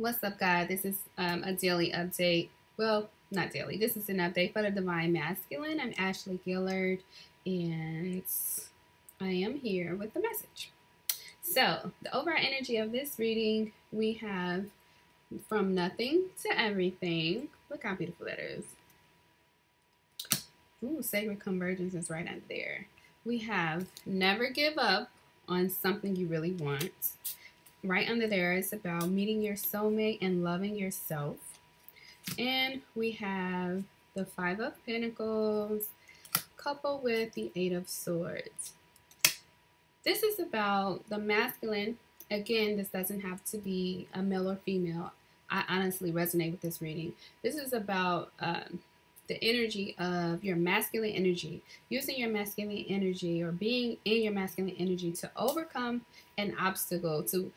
What's up, guys? This is a daily update. Well, not daily. This is an update for the Divine Masculine. I'm Ashley Gillard, and I am here with the message. So, the overall energy of this reading, we have from nothing to everything. Look how beautiful that is. Ooh, sacred convergence is right under there. We have never give up on something you really want. Right under there is about meeting your soulmate and loving yourself. And we have the Five of Pentacles coupled with the Eight of Swords. This is about the masculine. Again, this doesn't have to be a male or female. I honestly resonate with this reading. This is about the energy of your masculine energy, using your masculine energy or being in your masculine energy to overcome an obstacle, to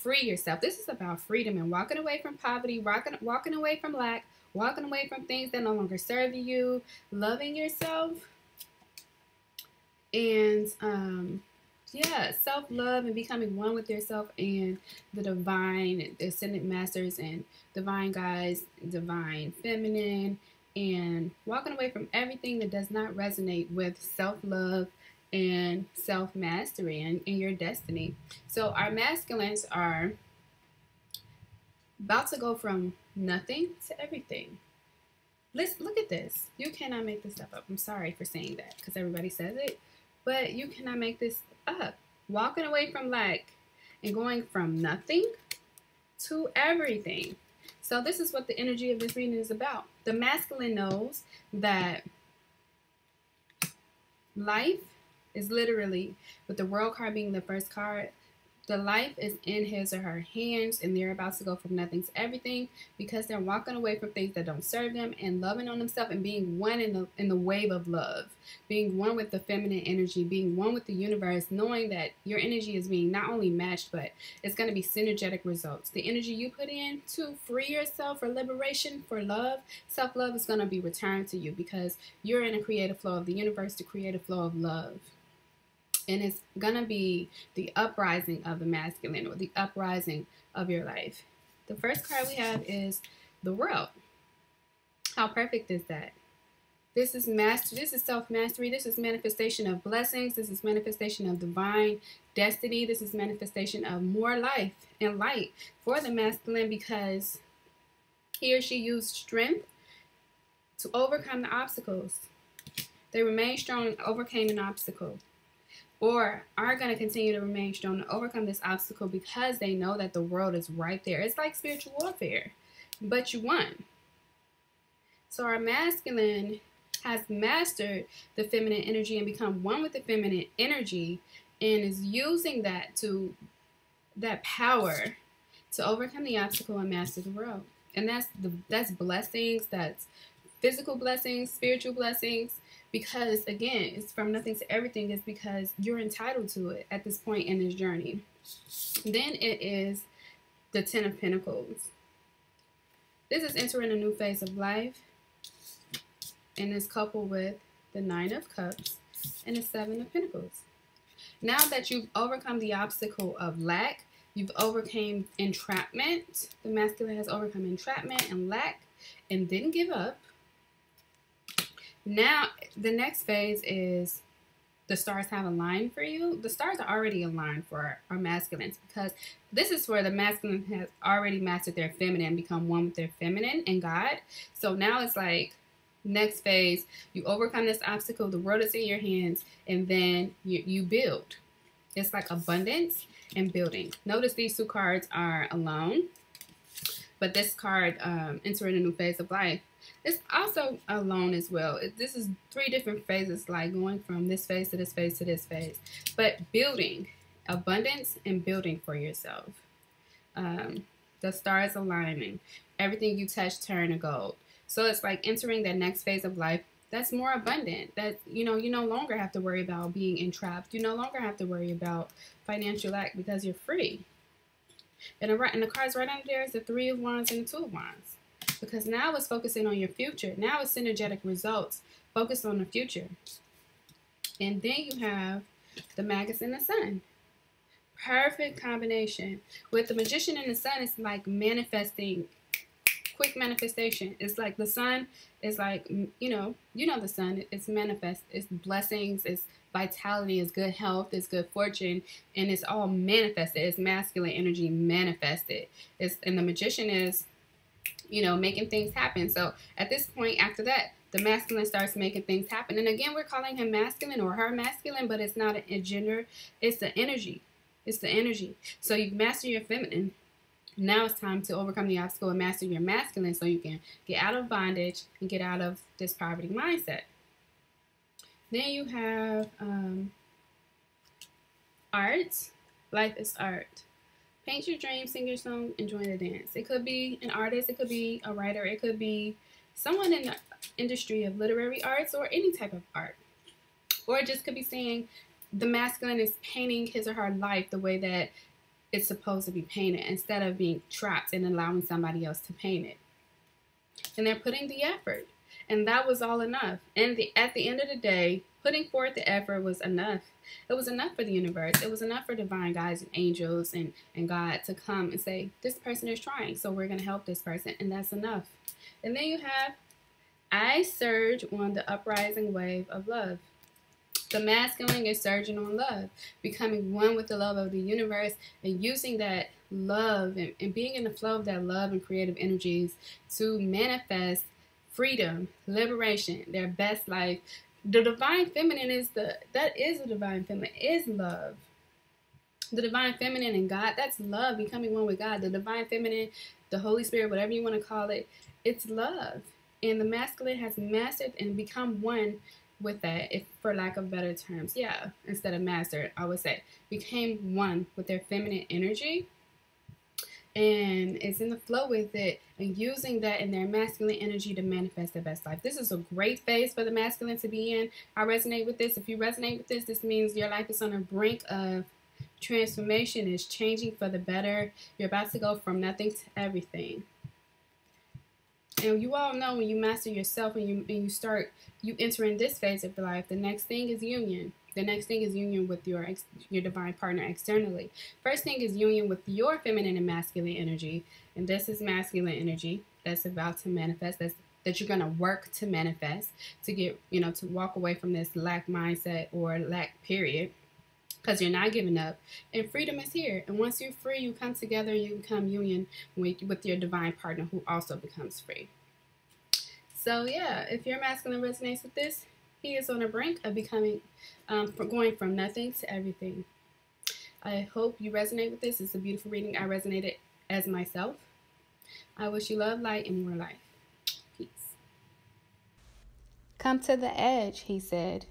free yourself. This is about freedom and walking away from poverty, walking away from lack, walking away from things that no longer serve you, loving yourself, and yeah, self-love and becoming one with yourself and the divine, the ascendant masters and divine guides, divine feminine, and walking away from everything that does not resonate with self-love and self-mastery and in your destiny. So our masculines are about to go from nothing to everything. Let's look at this. You cannot make this stuff up. I'm sorry for saying that because everybody says it, but you cannot make this up. Walking away from lack and going from nothing to everything. So this is what the energy of this reading is about. The masculine knows that life is literally, with the World card being the first card, the life is in his or her hands, and they're about to go from nothing to everything because they're walking away from things that don't serve them and loving on themselves and being one in the wave of love, being one with the feminine energy, being one with the universe, knowing that your energy is being not only matched, but it's going to be synergetic results. The energy you put in to free yourself, for liberation, for love, self-love is going to be returned to you because you're in a creative flow of the universe, the creative flow of love. And it's going to be the uprising of the masculine or the uprising of your life. The first card we have is the World. How perfect is that? This is mastery. This is self-mastery. This is manifestation of blessings. This is manifestation of divine destiny. This is manifestation of more life and light for the masculine because he or she used strength to overcome the obstacles. They remained strong and overcame an obstacle, or are going to continue to remain strong to overcome this obstacle because they know that the world is right there. It's like spiritual warfare, but you won. So our masculine has mastered the feminine energy and become one with the feminine energy and is using that power to overcome the obstacle and master the world. And that's blessings, that's physical blessings, spiritual blessings, because again, it's from nothing to everything. Is because you're entitled to it at this point in this journey. Then it is the Ten of Pentacles. This is entering a new phase of life, and it's coupled with the Nine of Cups and the Seven of Pentacles. Now that you've overcome the obstacle of lack, you've overcome entrapment. The masculine has overcome entrapment and lack and didn't give up. Now, the next phase is the stars have aligned for you. The stars are already aligned for our masculines because this is where the masculine has already mastered their feminine, become one with their feminine and God. So now it's like next phase, you overcome this obstacle, the world is in your hands, and then you build. It's like abundance and building. Notice these two cards are alone, but this card, entering a new phase of life, it's also alone as well. This is three different phases, like going from this phase to this phase to this phase. But building, abundance and building for yourself. The stars aligning. Everything you touch turn to gold. So it's like entering that next phase of life that's more abundant. That, you know, you no longer have to worry about being entrapped. You no longer have to worry about financial lack because you're free. And the cards right under there is the Three of Wands and the Two of Wands. Because now it's focusing on your future. Now it's synergetic results. Focus on the future. And then you have the Magus and the Sun. perfect combination. With the magician and the sun, it's like manifesting, quick manifestation. It's like the sun is like, you know the sun, it's manifest, it's blessings, it's vitality, it's good health, it's good fortune, and it's all manifested. It's masculine energy manifested. And the magician is, making things happen. So at this point, after that, the masculine starts making things happen. And again, we're calling him masculine or her masculine, but it's not a gender. It's the energy. It's the energy. So you've mastered your feminine. Now it's time to overcome the obstacle and master your masculine so you can get out of bondage and get out of this poverty mindset. Then you have art. Life is art. Paint your dream, sing your song, and join the dance. It could be an artist, it could be a writer, it could be someone in the industry of literary arts or any type of art. Or it just could be saying the masculine is painting his or her life the way that it's supposed to be painted instead of being trapped and allowing somebody else to paint it. And they're putting the effort. And that was all enough. And at the end of the day, putting forth the effort was enough. It was enough for the universe. It was enough for divine guides and angels and God to come and say, this person is trying, so we're going to help this person. And that's enough. And then you have, I surge on the uprising wave of love. The masculine is surging on love, becoming one with the love of the universe and using that love and being in the flow of that love and creative energies to manifest freedom, liberation, their best life. The divine feminine is the divine feminine is love. The divine feminine and God, that's love, becoming one with God. The divine feminine, the Holy Spirit, whatever you want to call it, it's love. And the masculine has mastered and become one with that, if for lack of better terms. Yeah, instead of mastered, I would say became one with their feminine energy and is in the flow with it and using that in their masculine energy to manifest their best life. This is a great phase for the masculine to be in. I resonate with this. If you resonate with this, this means your life is on the brink of transformation. It's changing for the better. You're about to go from nothing to everything. And you all know when you master yourself and you enter in this phase of your life, the next thing is union. The next thing is union with your divine partner externally. First thing is union with your feminine and masculine energy. And this is masculine energy that's about to manifest, that you're going to work to manifest, to get, to walk away from this lack mindset or lack period. Because you're not giving up, and freedom is here. And once you're free, you come together and you become union with your divine partner, who also becomes free. So yeah, if your masculine resonates with this, he is on the brink of becoming, going from nothing to everything. I hope you resonate with this. It's a beautiful reading. I resonated as myself. I wish you love, light, and more life. Peace. Come to the edge, he said.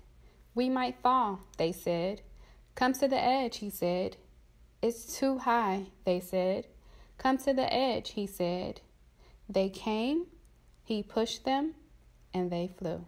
We might fall, they said. Come to the edge, he said. It's too high, they said. Come to the edge, he said. They came, he pushed them, and they flew.